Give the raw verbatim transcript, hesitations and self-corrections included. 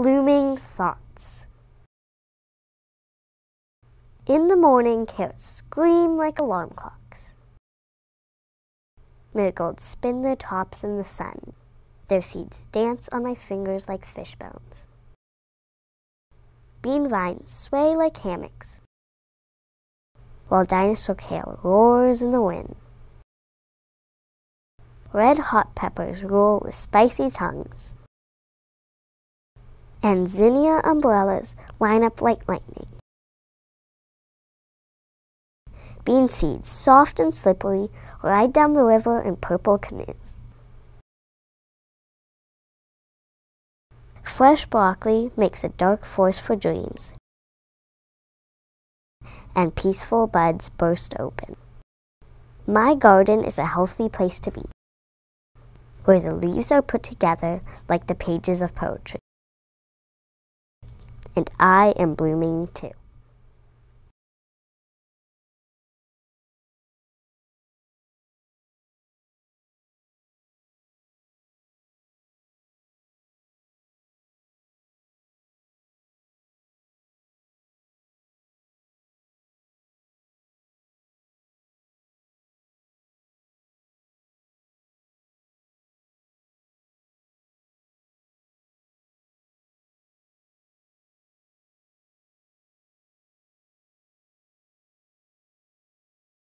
Blooming Thoughts. In the morning, carrots scream like alarm clocks. Marigolds spin their tops in the sun. Their seeds dance on my fingers like fish bones. Bean vines sway like hammocks, while dinosaur kale roars in the wind. Red hot peppers roll with spicy tongues, and zinnia umbrellas line up like lightning. Bean seeds, soft and slippery, ride down the river in purple canoes. Fresh broccoli makes a dark forest for dreams, and peaceful buds burst open. My garden is a healthy place to be, where the leaves are put together like the pages of poetry. And I am blooming too.